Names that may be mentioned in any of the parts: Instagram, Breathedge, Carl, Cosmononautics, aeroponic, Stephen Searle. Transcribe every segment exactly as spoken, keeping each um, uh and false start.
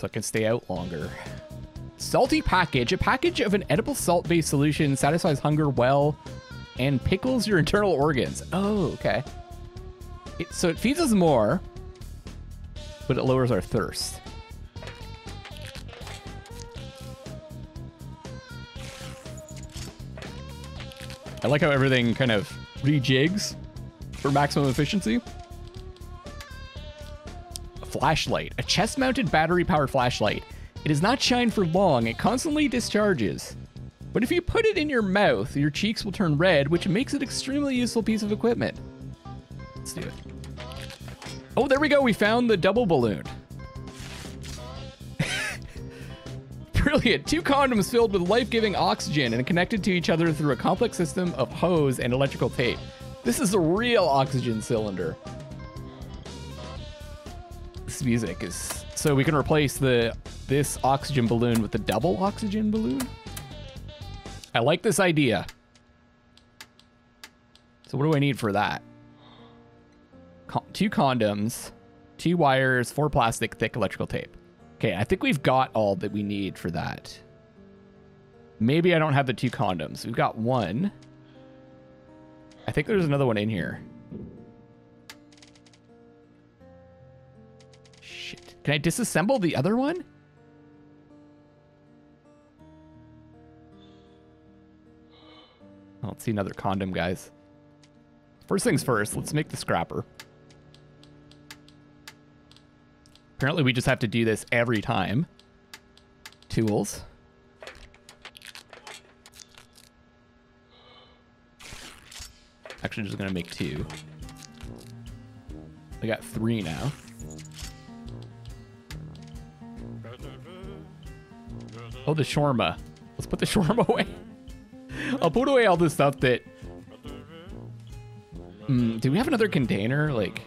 so it can stay out longer. Salty package. A package of an edible salt-based solution satisfies hunger well and pickles your internal organs. Oh, okay. It, so it feeds us more, but it lowers our thirst. I like how everything kind of rejigs for maximum efficiency. A flashlight. A chest-mounted battery-powered flashlight. It does not shine for long. It constantly discharges. But if you put it in your mouth, your cheeks will turn red, which makes it an extremely useful piece of equipment. Let's do it. Oh, there we go. We found the double balloon. Brilliant. Two condoms filled with life-giving oxygen and connected to each other through a complex system of hose and electrical tape. This is a real oxygen cylinder. This music is... So we can replace the this oxygen balloon with the double oxygen balloon? I like this idea. So what do I need for that? Con two condoms, two wires, four plastic, thick electrical tape. Okay, I think we've got all that we need for that. Maybe I don't have the two condoms. We've got one. I think there's another one in here. Shit. Can I disassemble the other one? I don't see another condom, guys. First things first, let's make the scrapper. Apparently we just have to do this every time. Tools. Actually, I'm just gonna make two. I got three now. Oh, the shawarma. Let's put the shawarma away. I'll put away all this stuff that... Mm, do we have another container? Like...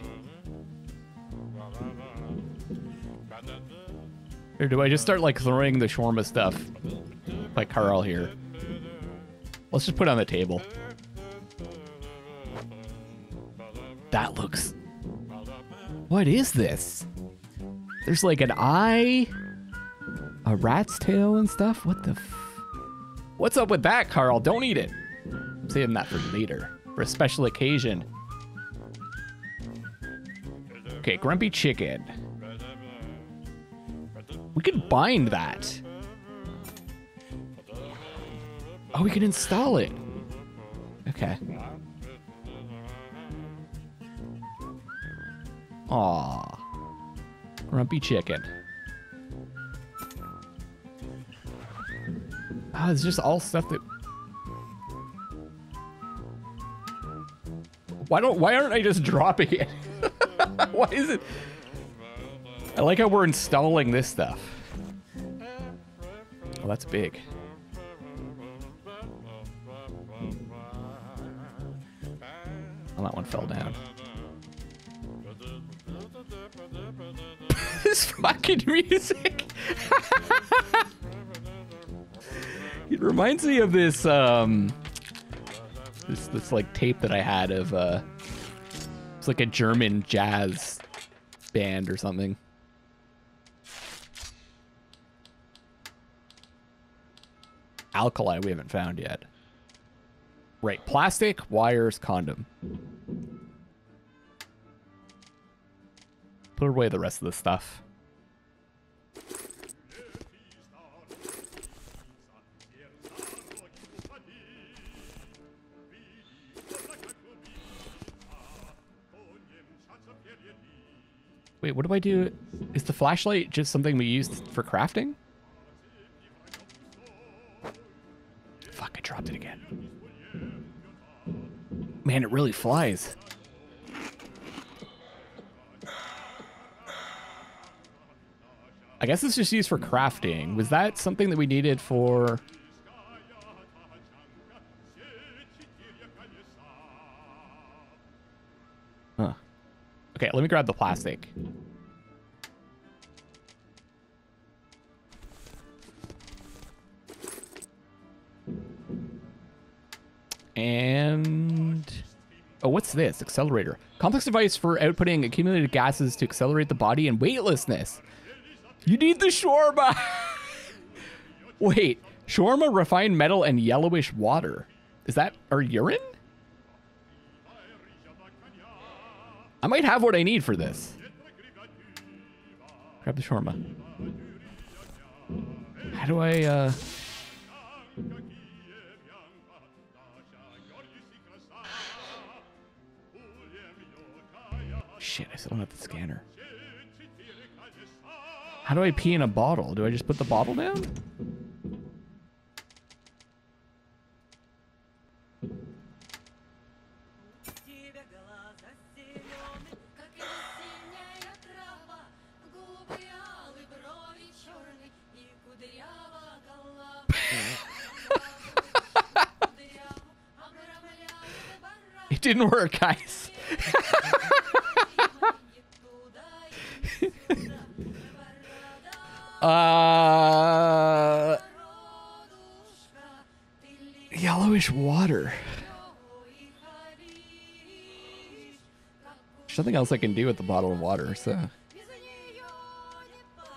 Or do I just start, like, throwing the shawarma stuff by Carl here? Let's just put it on the table. That looks... What is this? There's, like, an eye... A rat's tail and stuff? What the f... What's up with that, Carl? Don't eat it. I'm saving that for later, for a special occasion. Okay, grumpy chicken. We could bind that. Oh, we can install it. Okay. Aw. Grumpy chicken. Oh, it's just all stuff that... Why don't? Why aren't I just dropping it? Why is it? I like how we're installing this stuff. Oh, that's big. Well, that one fell down. This fucking music. It reminds me of this, um, this, this like tape that I had of, uh, it's like a German jazz band or something. Alkali we haven't found yet. Right, plastic, wires, condom. Put away the rest of the stuff. Wait, what do I do? Is the flashlight just something we used for crafting? Fuck, I dropped it again. Man, it really flies. I guess it's just used for crafting. Was that something that we needed for... Okay, let me grab the plastic. And... Oh, what's this? Accelerator. Complex device for outputting accumulated gases to accelerate the body in weightlessness. You need the shawarma. Wait, shawarma, refined metal, and yellowish water. Is that our urine? I might have what I need for this. Grab the shawarma. How do I, uh... Shit, I still don't have the scanner. How do I pee in a bottle? Do I just put the bottle down? It didn't work, guys. Uh, yellowish water. There's nothing else I can do with the bottle of water, so.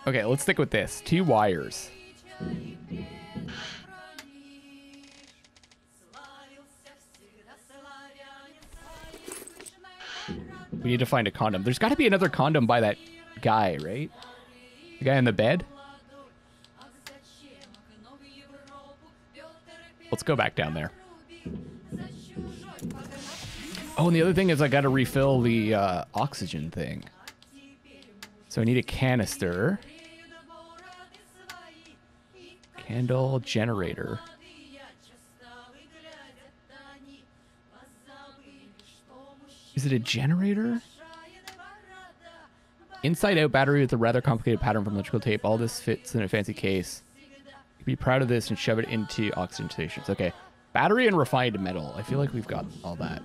Okay, let's stick with this. Two wires. We need to find a condom. There's got to be another condom by that guy, right? The guy in the bed? Let's go back down there. Oh, and the other thing is I got to refill the uh, oxygen thing. So I need a canister. Candle generator. Is it a generator? Inside-out battery with a rather complicated pattern from electrical tape. All this fits in a fancy case. Be proud of this and shove it into oxygen stations. Okay, battery and refined metal. I feel like we've got all that.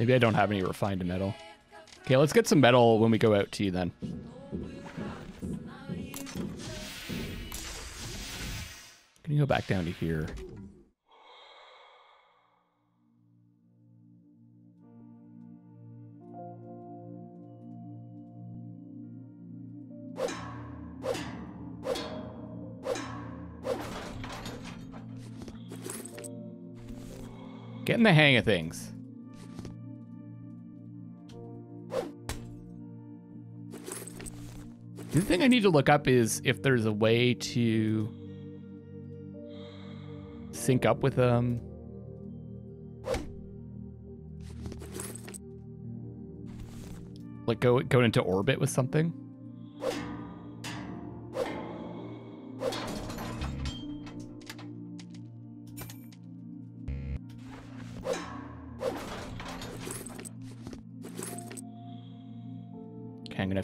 Maybe I don't have any refined metal. Okay, let's get some metal when we go out to you then. Can you go back down to here? Getting the hang of things. The thing I need to look up is if there's a way to sync up with them. Like go, go into orbit with something.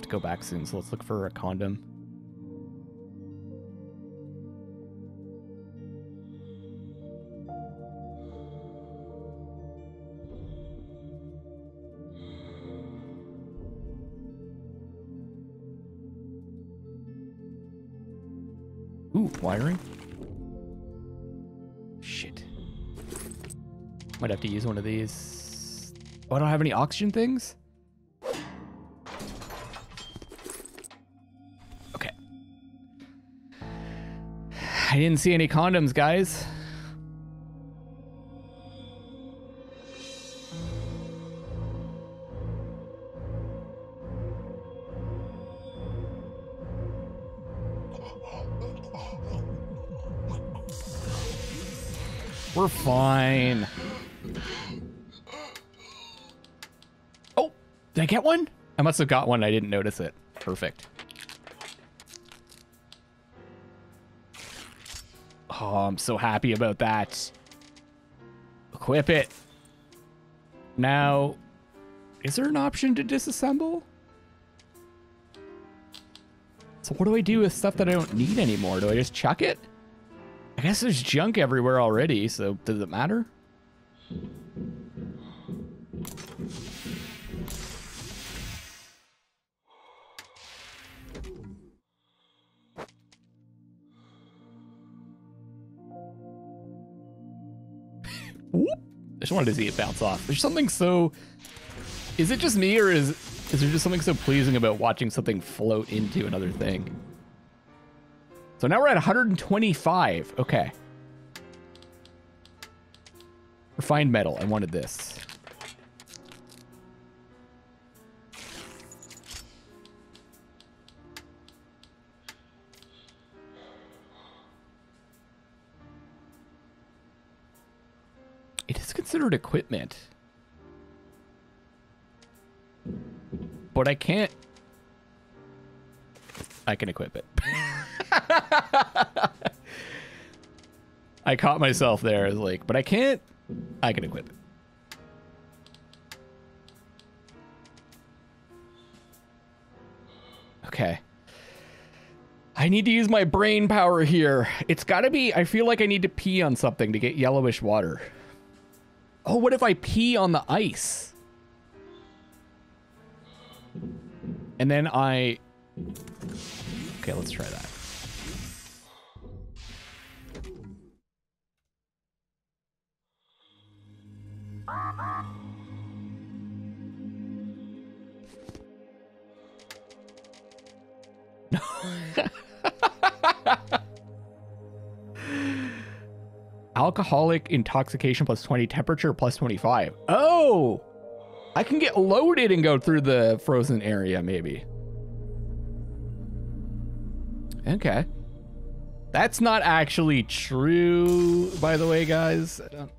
Go back soon, so let's look for a condom. Ooh, wiring. Shit. Might have to use one of these. Oh, I don't have any oxygen things? I didn't see any condoms, guys. We're fine. Oh, did I get one? I must have got one. I didn't notice it. Perfect. Oh, I'm so happy about that. Equip it. Now, is there an option to disassemble? So what do I do with stuff that I don't need anymore? Do I just chuck it? I guess there's junk everywhere already, so does it matter? Whoop. I just wanted to see it bounce off. There's something so... Is it just me, or is is there just something so pleasing about watching something float into another thing? So now we're at one hundred twenty-five. Okay. Refined metal. I wanted this. It is considered equipment. But I can't... I can equip it. I caught myself there. I was like, but I can't... I can equip it. Okay. I need to use my brain power here. It's gotta be... I feel like I need to pee on something to get yellowish water. Oh, what if I pee on the ice? And then I... Okay, let's try that. Alcoholic intoxication plus twenty, temperature plus twenty-five. Oh! I can get loaded and go through the frozen area, maybe. Okay. That's not actually true, by the way, guys. I don't,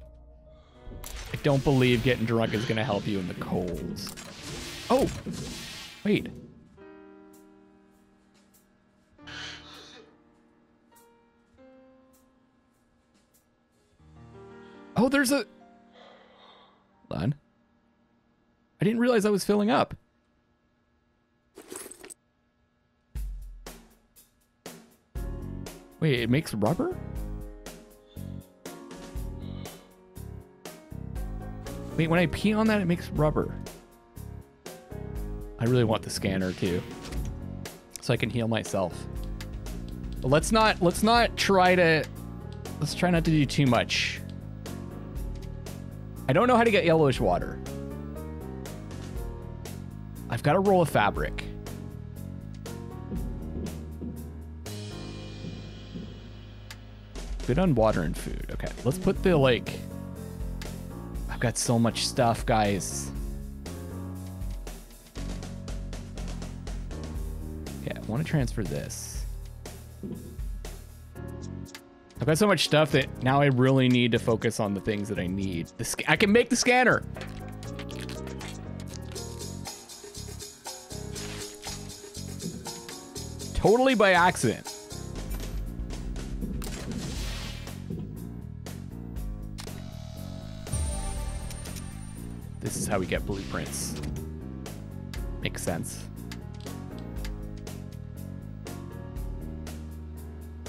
I don't believe getting drunk is going to help you in the colds. Oh! Wait. Oh, there's a... Hold on. I didn't realize I was filling up. Wait, it makes rubber? Wait, when I pee on that, it makes rubber. I really want the scanner too, so I can heal myself. But let's not, let's not try to, let's try not to do too much. I don't know how to get yellowish water. I've got a roll of fabric. Good on water and food. Okay, let's put the, like... I've got so much stuff, guys. Yeah, I want to transfer this. I've got so much stuff that now I really need to focus on the things that I need. The sc- I can make the scanner! Totally by accident. This is how we get blueprints. Makes sense.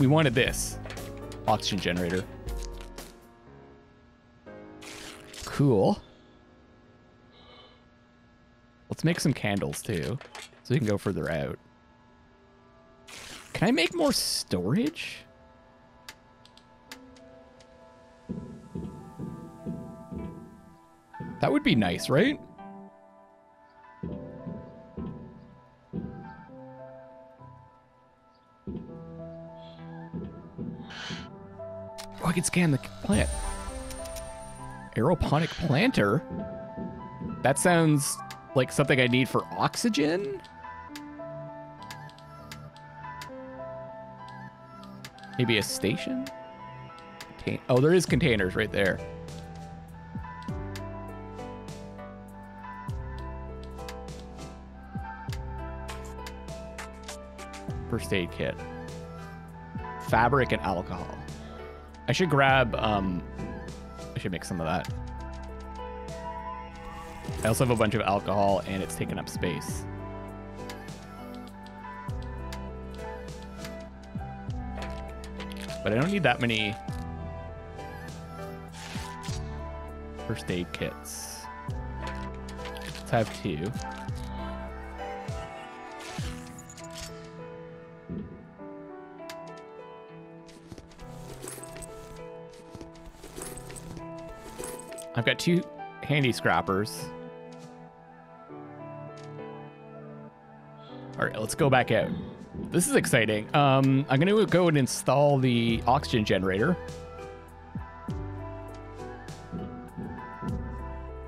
We wanted this. Oxygen generator. Cool. Let's make some candles too, so we can go further out. Can I make more storage? That would be nice, right? Oh, I can scan the plant. Aeroponic planter? That sounds like something I need for oxygen? Maybe a station? Contain- oh, there is containers right there. First aid kit. Fabric and alcohol. I should grab, um, I should make some of that. I also have a bunch of alcohol and it's taking up space. But I don't need that many first aid kits. Let's have two. I've got two handy scrappers. All right, let's go back out. This is exciting. Um, I'm going to go and install the oxygen generator.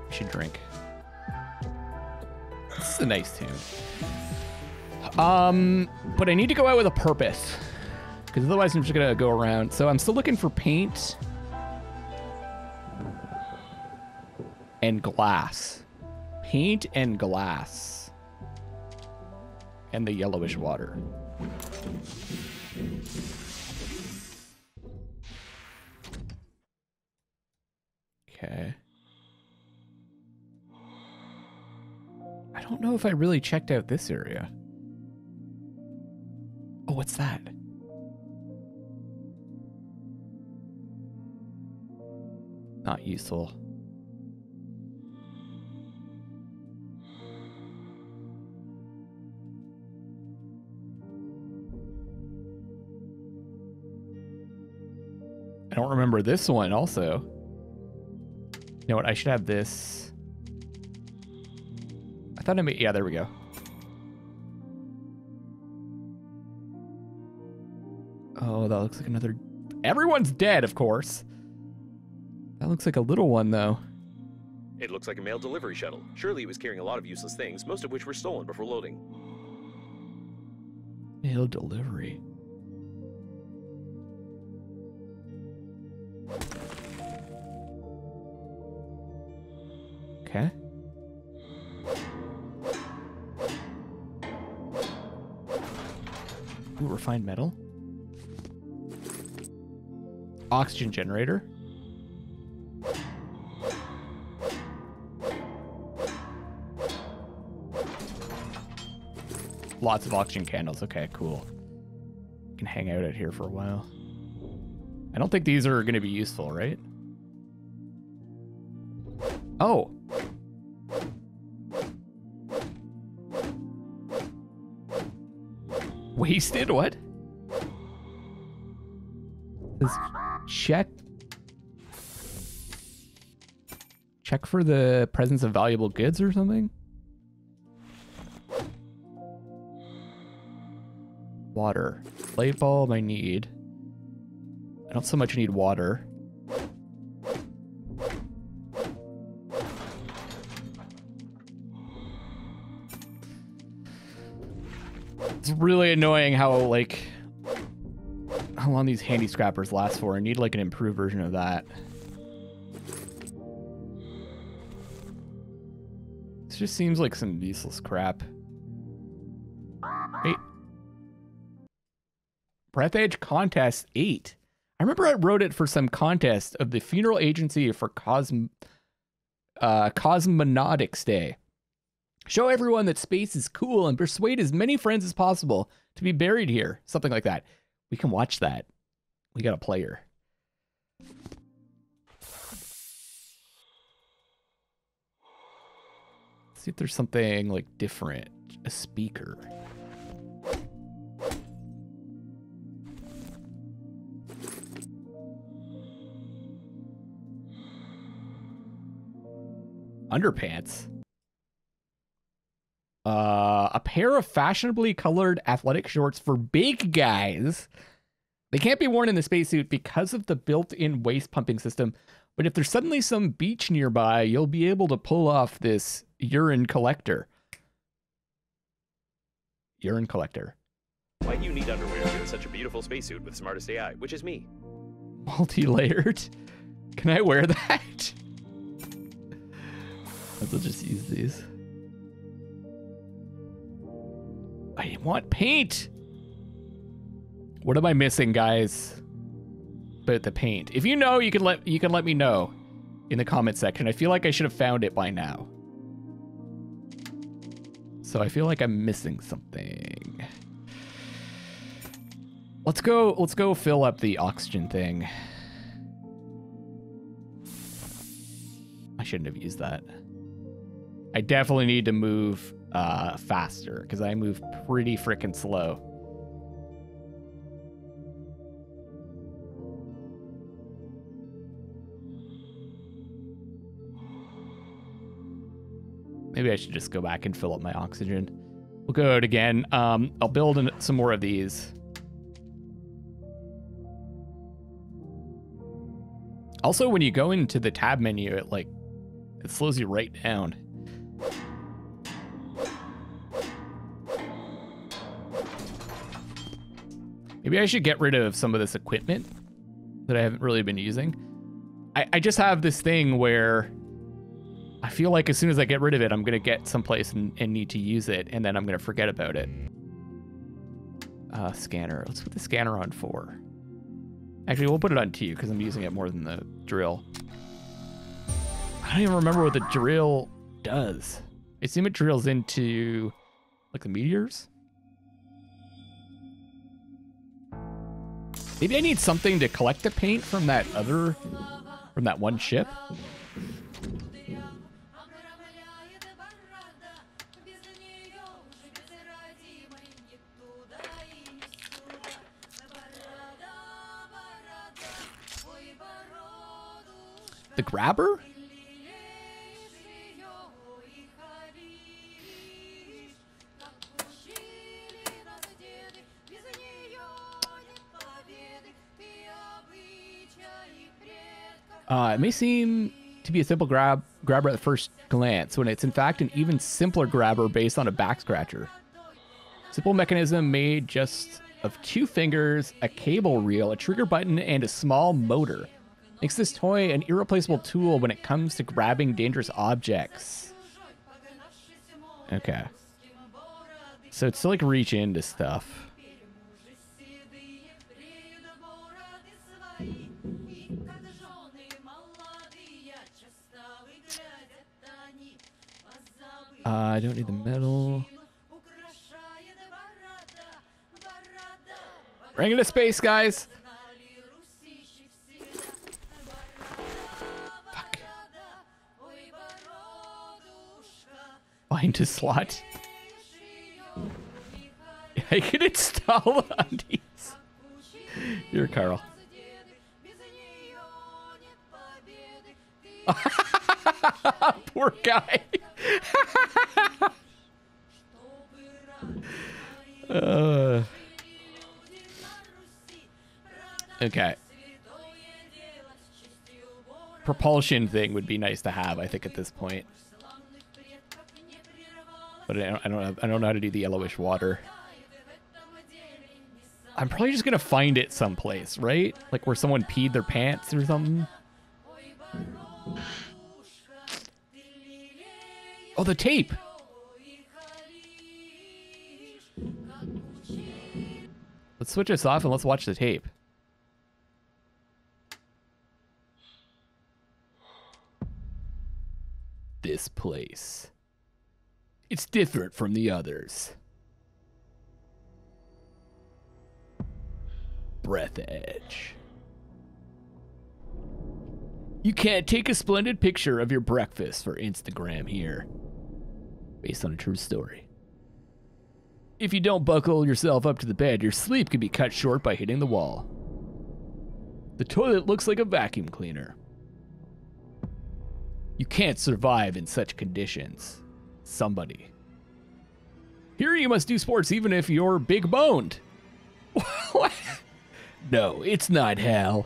We should drink. This is a nice tune. Um, but I need to go out with a purpose, because otherwise I'm just going to go around. So I'm still looking for paint and glass. Paint and glass. And the yellowish water. Okay. I don't know if I really checked out this area. Oh, what's that? Not useful. I don't remember this one also. You know what? I should have this. I thought I made... Yeah, there we go. Oh, that looks like another... Everyone's dead, of course. That looks like a little one, though. It looks like a mail delivery shuttle. Surely it was carrying a lot of useless things, most of which were stolen before loading. Mail delivery. Okay. Ooh, refined metal. Oxygen generator. Lots of oxygen candles. Okay, cool. We can hang out out here for a while. I don't think these are going to be useful, right? Oh. Wasted? What? Let's check. Check for the presence of valuable goods or something? Water. Light bulb I need. I don't so much need water. It's really annoying how, like, how long these handy scrappers last for. I need, like, an improved version of that. This just seems like some useless crap. Wait. Breathedge Contest eight. I remember I wrote it for some contest of the Funeral Agency for Cosm uh, Cosmonautics Day. Show everyone that space is cool and persuade as many friends as possible to be buried here. Something like that. We can watch that. We got a player. Let's see if there's something like different. A speaker. Underpants. Uh, a pair of fashionably colored athletic shorts for big guys. They can't be worn in the spacesuit because of the built-in waste pumping system, but if there's suddenly some beach nearby, you'll be able to pull off this urine collector. Urine collector. Why do you need underwear if you're in such a beautiful spacesuit with smartest A I, which is me? Multi-layered? Can I wear that? I'll just use these. I want paint. What am I missing, guys? But the paint. If you know, you can let you can let me know in the comment section. I feel like I should have found it by now. So I feel like I'm missing something. Let's go. Let's go fill up the oxygen thing. I shouldn't have used that. I definitely need to move uh, faster because I move pretty freaking slow. Maybe I should just go back and fill up my oxygen. We'll go out again. Um, I'll build in some more of these. Also, when you go into the tab menu, it like it slows you right down. Maybe I should get rid of some of this equipment that I haven't really been using. I, I just have this thing where I feel like as soon as I get rid of it, I'm going to get someplace and, and need to use it, and then I'm going to forget about it. Uh, scanner. Let's put the scanner on four. Actually, we'll put it on two because I'm using it more than the drill. I don't even remember what the drill does. I assume it drills into like the meteors. Maybe I need something to collect the paint from that other, from that one ship. The grabber? Uh, it may seem to be a simple grab grabber at the first glance, when it's in fact an even simpler grabber based on a back scratcher. Simple mechanism made just of two fingers, a cable reel, a trigger button, and a small motor. Makes this toy an irreplaceable tool when it comes to grabbing dangerous objects. Okay. So it's to like reach into stuff. Uh, I don't need the metal. Bring it to space, guys. Fuck. Find a slot. I can install on these. You're Carl. Poor guy. uh. Okay. Propulsion thing would be nice to have, I think, at this point. But I don't, I don't, have, I don't know how to do the yellowish water. I'm probably just gonna find it someplace, right? Like where someone peed their pants or something. Oh, the tape. Let's switch this off and let's watch the tape. This place. It's different from the others. Breathedge. You can't take a splendid picture of your breakfast for Instagram here. Based on a true story. If you don't buckle yourself up to the bed, your sleep can be cut short by hitting the wall. The toilet looks like a vacuum cleaner. You can't survive in such conditions. Somebody. Here you must do sports even if you're big boned. What? No, it's not hell.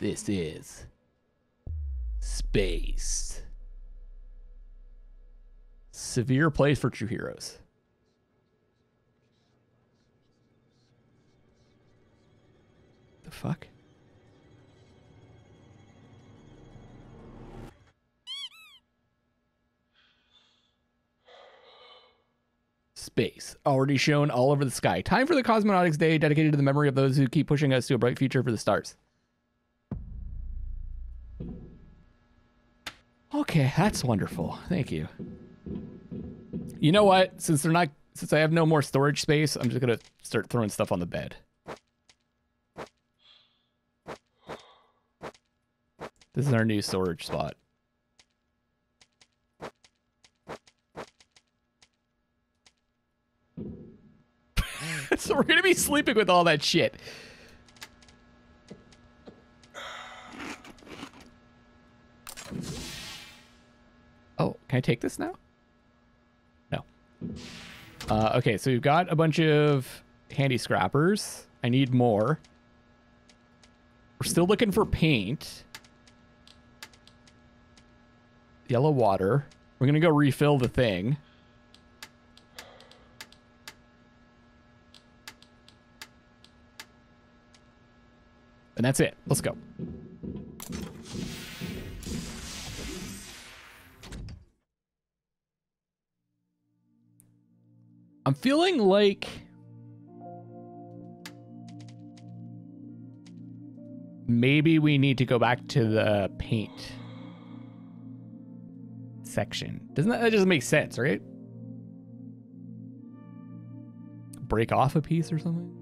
This is space. Severe place for true heroes. The fuck? Space, already shown all over the sky. Time for the Cosmonautics Day, dedicated to the memory of those who keep pushing us to a bright future for the stars. Okay, that's wonderful. Thank you. You know what? Since they're not, since I have no more storage space, I'm just gonna start throwing stuff on the bed. This is our new storage spot. So we're gonna be sleeping with all that shit. Oh, Can I take this now? No. Uh, okay, so we've got a bunch of handy scrappers. I need more. We're still looking for paint. Yellow water. We're going to go refill the thing. And that's it. Let's go. I'm feeling like maybe we need to go back to the paint section. Doesn't that, that just make sense, right? Break off a piece or something?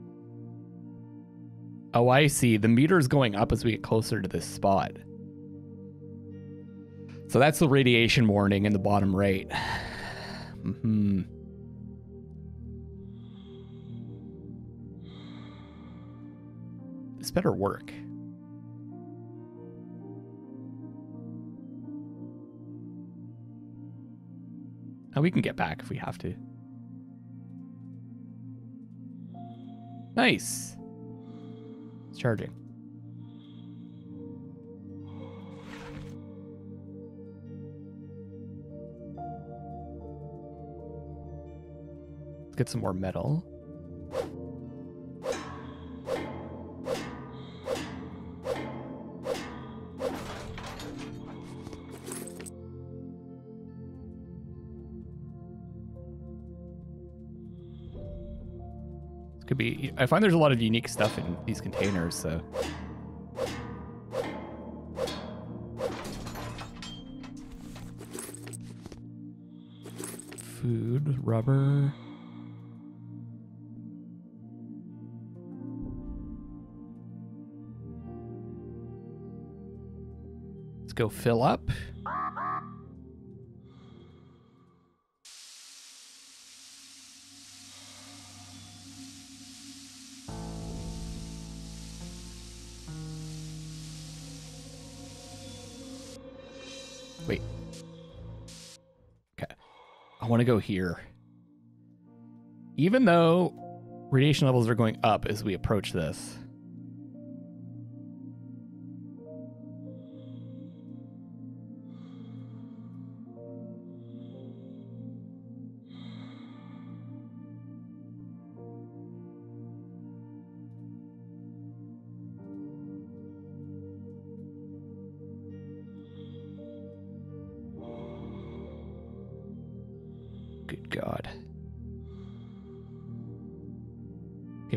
Oh, I see. The meter's going up as we get closer to this spot. So that's the radiation warning in the bottom right. Mm-hmm. This better work. And we can get back if we have to. Nice. It's charging. Let's get some more metal. Could be. I find there's a lot of unique stuff in these containers, so. Food, rubber. Let's go fill up. I want to go here. Even though radiation levels are going up as we approach this.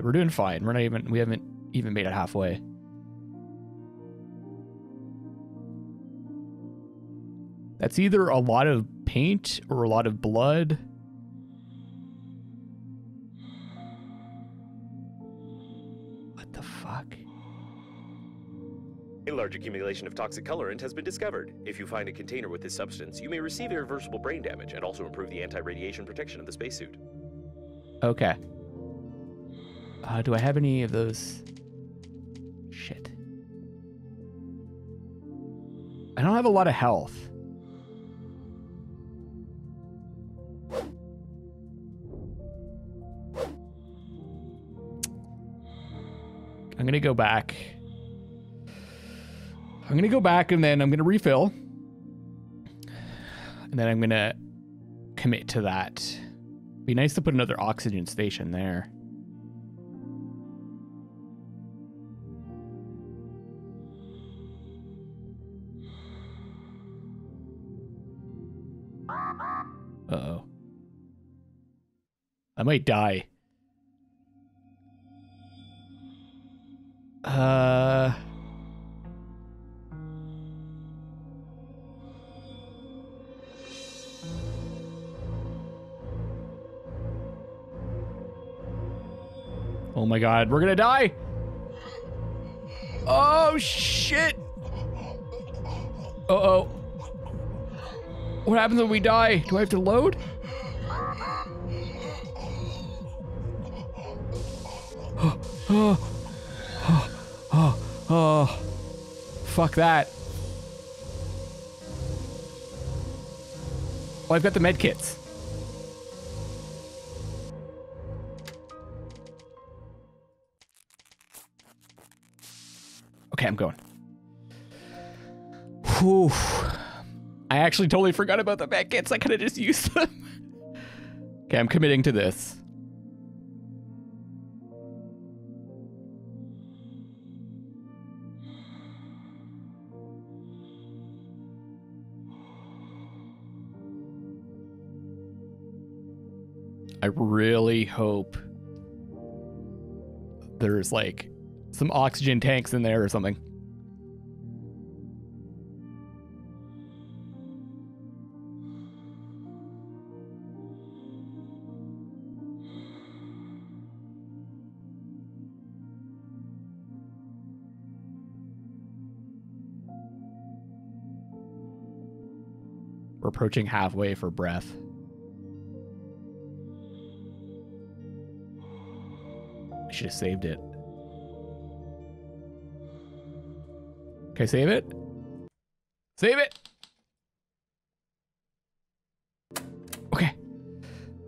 We're doing fine. We're not even, we haven't even made it halfway. That's either a lot of paint or a lot of blood. What the fuck? A large accumulation of toxic colorant has been discovered. If you find a container with this substance, you may receive irreversible brain damage and also improve the anti-radiation protection of the spacesuit. Okay. Uh, do I have any of those? Shit. I don't have a lot of health. I'm going to go back. I'm going to go back and then I'm going to refill. And then I'm going to commit to that. Be nice to put another oxygen station there. Uh-oh. I might die. Uh... Oh my god, we're gonna die! Oh shit! Uh-oh. What happens when we die? Do I have to load? Oh, oh, oh, oh, oh. Fuck that. Well, I've got the med kits. Okay, I'm going. Whew. I actually totally forgot about the med kits. I could have just used them. Okay, I'm committing to this. I really hope there's like some oxygen tanks in there or something. We're approaching halfway for breath. I should have saved it. Can I save it? Save it! Okay.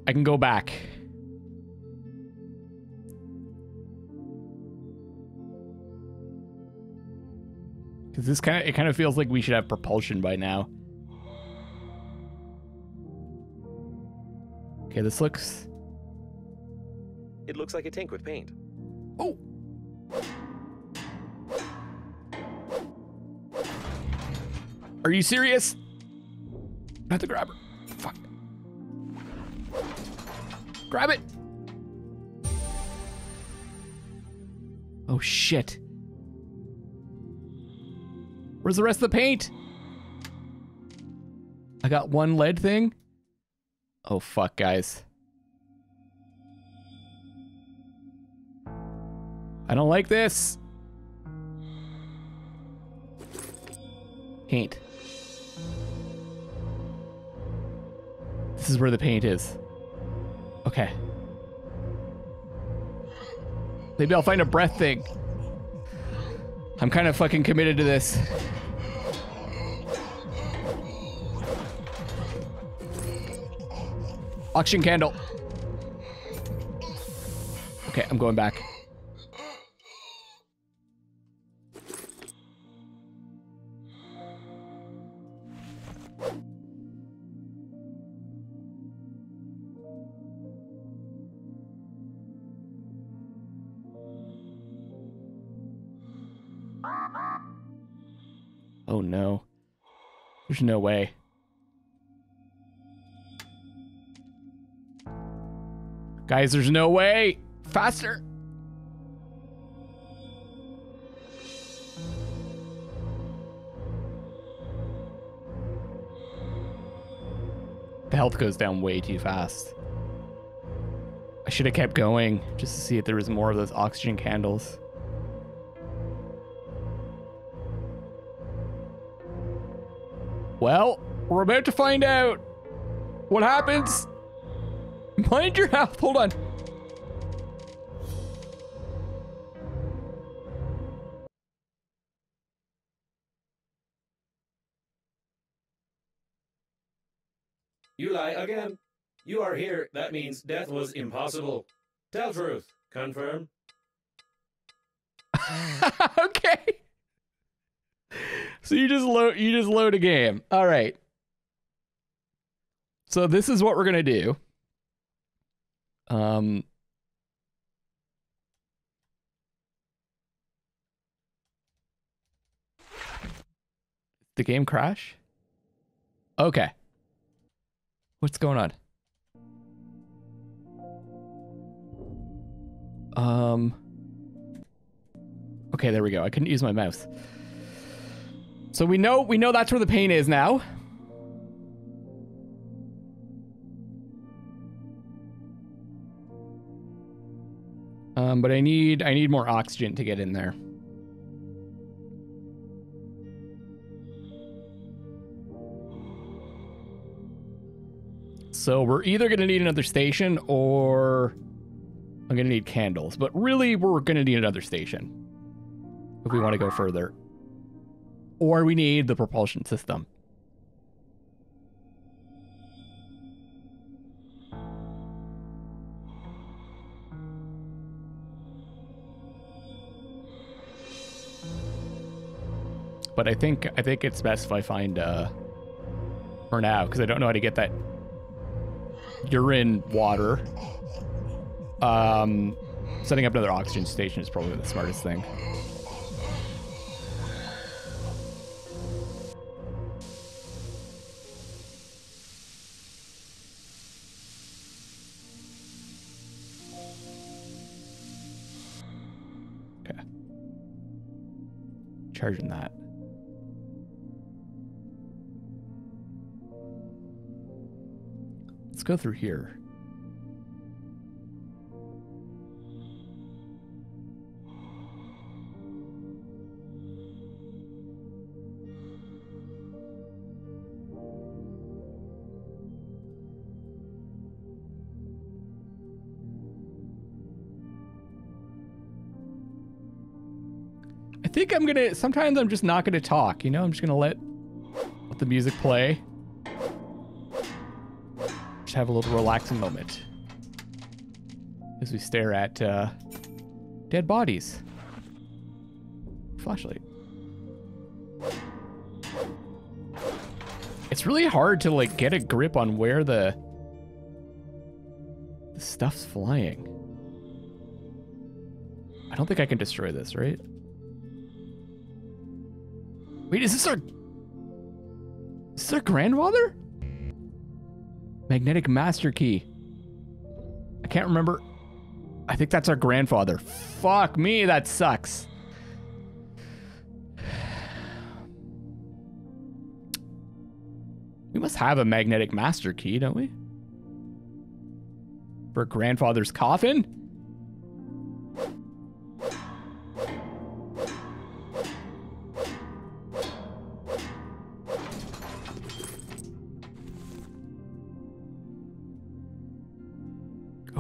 I can go back. Cause this kinda it kinda feels like we should have propulsion by now. Okay, this looks It looks like a tank with paint. Oh! Are you serious? Not the grabber. Fuck. Grab it! Oh shit. Where's the rest of the paint? I got one lead thing? Oh fuck, guys. I don't like this. Paint. This is where the paint is. Okay. Maybe I'll find a breath thing. I'm kind of fucking committed to this. Oxygen candle. Okay, I'm going back. Oh no. There's no way. Guys, there's no way. Faster. The health goes down way too fast. I should have kept going just to see if there was more of those oxygen candles. Well, we're about to find out what happens. Mind your health. Hold on. You lie again. You are here. That means death was impossible. Tell truth. Confirm. Okay. So you just load, you just load a game. All right. So this is what we're gonna do. Um. The game crash? Okay. What's going on? Um. Okay, there we go. I couldn't use my mouse. So we know we know that's where the paint is now. Um, but I need I need more oxygen to get in there. So we're either gonna need another station or I'm gonna need candles. But really, we're gonna need another station if we want to go further. Or we need the propulsion system. but I think I think it's best if I find uh for now, because I don't know how to get that urine water. Um, setting up another oxygen station is probably the smartest thing. Charging that. Let's go through here. I think I'm gonna, sometimes I'm just not gonna talk, you know, I'm just gonna let, let the music play. Just have a little relaxing moment as we stare at uh, dead bodies. Flashlight. It's really hard to like get a grip on where the, the stuff's flying. I don't think I can destroy this, right? Wait, is this our... Is this our grandfather? Magnetic master key. I can't remember. I think that's our grandfather. Fuck me, that sucks. We must have a magnetic master key, don't we? For grandfather's coffin?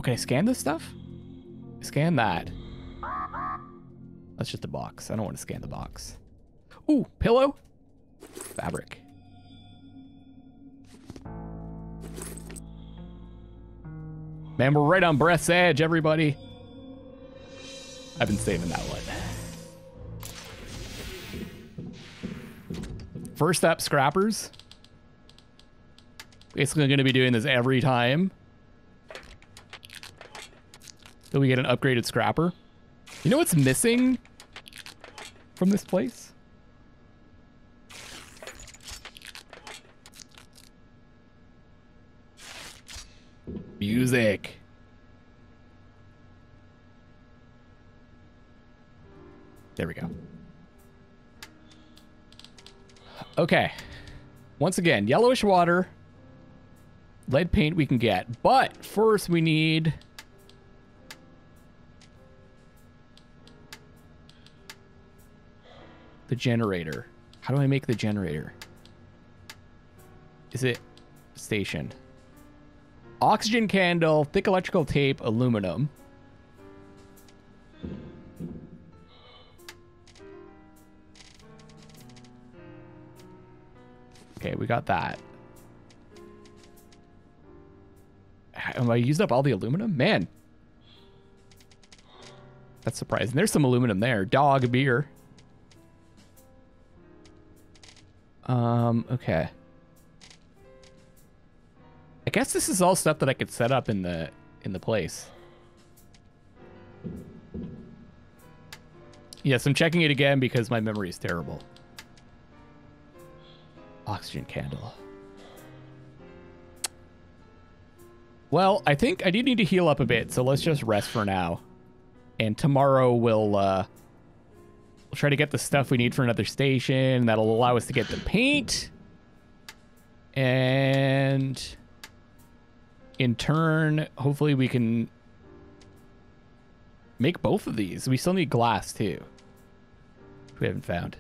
Can I scan this stuff? Scan that. That's just a box. I don't want to scan the box. Ooh, pillow. Fabric. Man, we're right on Breath's Edge, everybody. I've been saving that one. First up, scrappers. Basically, I'm going to be doing this every time. Till we get an upgraded scrapper. You know what's missing from this place? Music. There we go. Okay. Once again, yellowish water. Lead paint we can get. But first we need... the generator. How do I make the generator? Is it station? Oxygen candle, thick electrical tape, aluminum. Okay, we got that. Am I used up all the aluminum? Man. That's surprising. There's some aluminum there. Dog beer. Um, okay. I guess this is all stuff that I could set up in the in the place. Yes, I'm checking it again because my memory is terrible. Oxygen candle. Well, I think I do need to heal up a bit, so let's just rest for now. And tomorrow we'll uh we'll try to get the stuff we need for another station. That'll allow us to get the paint. And in turn, hopefully we can make both of these. We still need glass too. We haven't found.